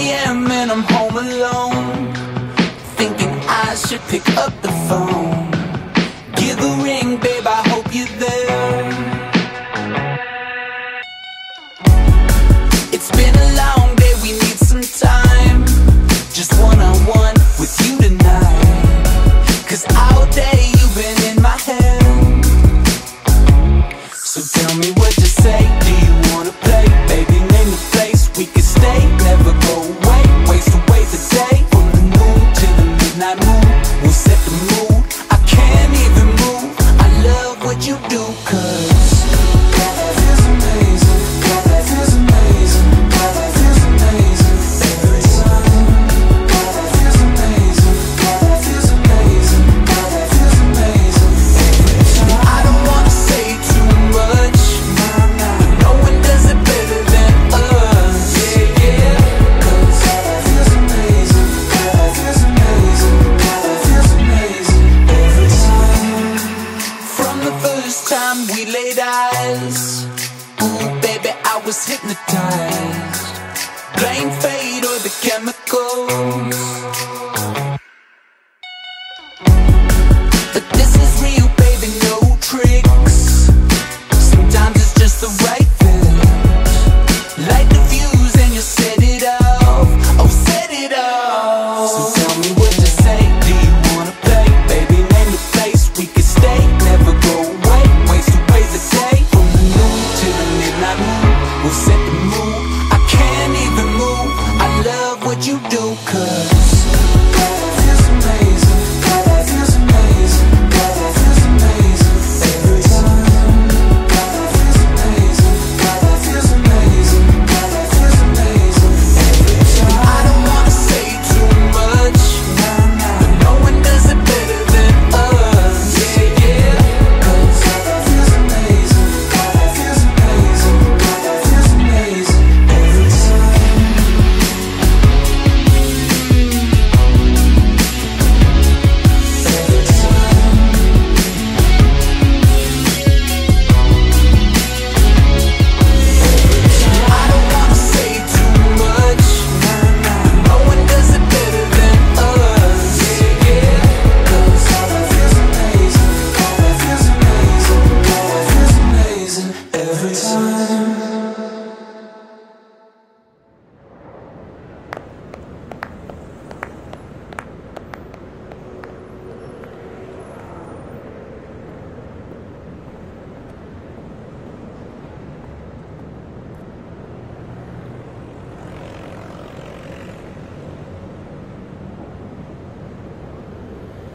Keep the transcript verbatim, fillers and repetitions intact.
two a m and I'm home alone, thinking I should pick up the phone. Give a ring, babe, I hope you're there. It's been a long day, we need some time, just one on one with you tonight. Cause all day you've been in my head. So tell me what to say, do you wanna play? Baby, name the place we could stay, never go away, waste away the day. From the noon till the midnight moon, we'll set the mood, I can't even move. I love what you do, cause God, that feels amazing. God, that feels amazing. God, that feels amazing. Every time. God, that feels amazing. God, that feels amazing. God, that feels amazing. Every time. I don't wanna say too much, but no one does it better than us. Yeah, yeah. Cause God, that feels amazing. God, that feels amazing. God, that feels amazing. Every time. From the first time we laid eyes, ooh, baby, I was hypnotized. Blame fate or the chemicals, but this is real, baby, no tricks. Sometimes it's just the right thing. Light the fuse and you set it off. Oh, set it off. So tell me what to say, do you wanna play? Baby, name the place we could stay, never go away, waste away the day. From the noon to the midnight moon, we'll set the mood, I can't even move. I love what you do, cause God, that feels amazing. God, that feels amazing. God, that feels amazing. Every time. God, that feels amazing. God, that feels amazing. God, that feels amazing. Every time. I don't wanna say too much, but no one does it better than us. Yeah, yeah. Cause God, that feels amazing. God, that feels amazing. God, that feels amazing. Every time. Every time. I don't wanna say too much, but no one does it better than us. Yeah, yeah. Cause God, that feels amazing. God, that feels amazing. God, that feels amazing. Every time.